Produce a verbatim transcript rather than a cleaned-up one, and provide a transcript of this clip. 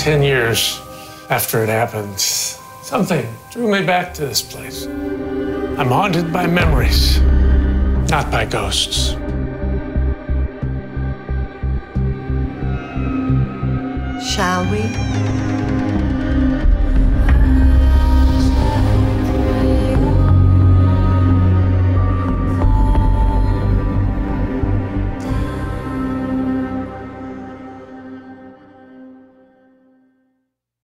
ten years after it happened, something drew me back to this place. I'm haunted by memories, not by ghosts. Shall we?